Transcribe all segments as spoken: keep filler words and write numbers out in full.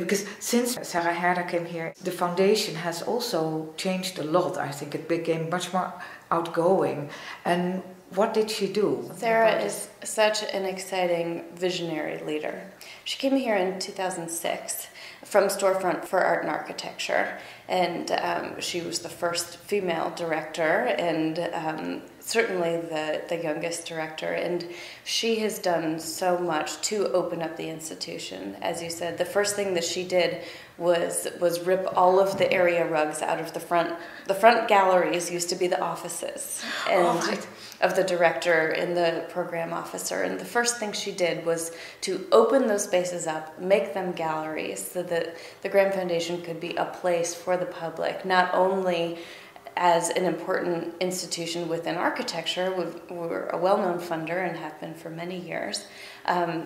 because since Sarah Herda came here, the foundation has also changed a lot. I think it became much more outgoing. And what did she do? Sarah is such an exciting visionary leader. She came here in two thousand six from Storefront for Art and Architecture, and um, she was the first female director and um, certainly the, the youngest director, and she has done so much to open up the institution. As you said, the first thing that she did was was rip all of the area rugs out of the front. The front galleries used to be the offices and oh, of the director and the program officer, and the first thing she did was to open those spaces up, make them galleries, so that the Graham Foundation could be a place for the public, not only as an important institution within architecture. We've, we're a well-known funder and have been for many years, um,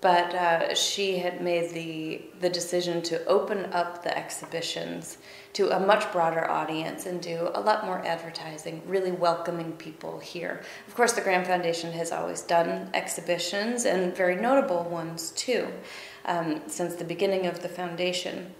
but uh, she had made the, the decision to open up the exhibitions to a much broader audience and do a lot more advertising, really welcoming people here. Of course, the Graham Foundation has always done exhibitions, and very notable ones too, um, since the beginning of the foundation.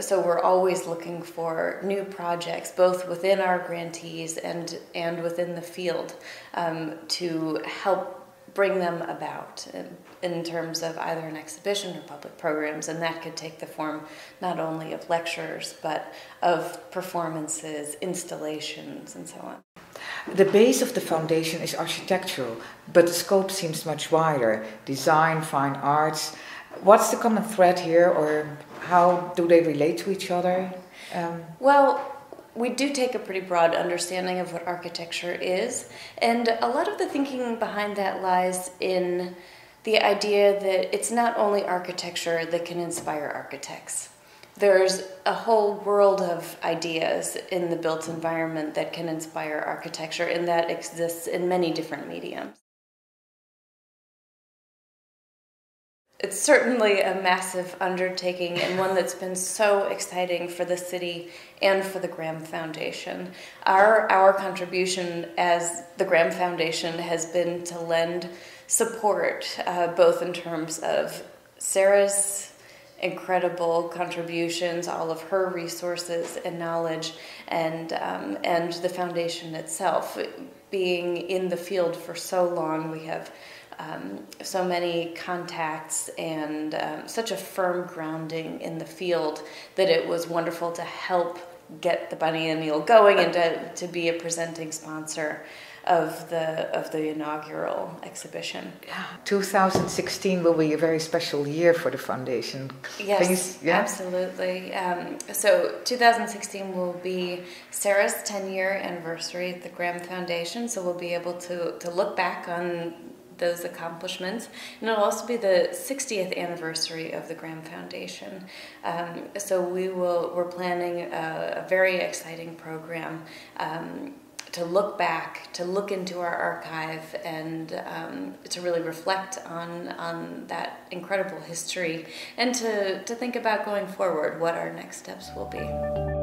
So we're always looking for new projects, both within our grantees and, and within the field, um, to help bring them about in, in terms of either an exhibition or public programs. And that could take the form not only of lectures, but of performances, installations, and so on. The base of the foundation is architectural, but the scope seems much wider. Design, fine arts. What's the common thread here, or how do they relate to each other? Um, well, we do take a pretty broad understanding of what architecture is, and a lot of the thinking behind that lies in the idea that it's not only architecture that can inspire architects. There's a whole world of ideas in the built environment that can inspire architecture, and that exists in many different mediums. It's certainly a massive undertaking, and one that's been so exciting for the city and for the Graham Foundation. Our, our contribution as the Graham Foundation has been to lend support, uh, both in terms of Sarah's incredible contributions, all of her resources and knowledge, and, um, and the foundation itself. Being in the field for so long, we have Um, so many contacts and um, such a firm grounding in the field that it was wonderful to help get the Bunny and Neil going and to, to be a presenting sponsor of the of the inaugural exhibition. Yeah. two thousand sixteen will be a very special year for the foundation. Yes, Things, yeah? absolutely. Um, so two thousand sixteen will be Sarah's ten-year anniversary at the Graham Foundation, so we'll be able to, to look back on those accomplishments, and it'll also be the sixtieth anniversary of the Graham Foundation. Um, so we will, we're planning a, a very exciting program um, to look back, to look into our archive, and um, to really reflect on, on that incredible history, and to, to think about going forward what our next steps will be.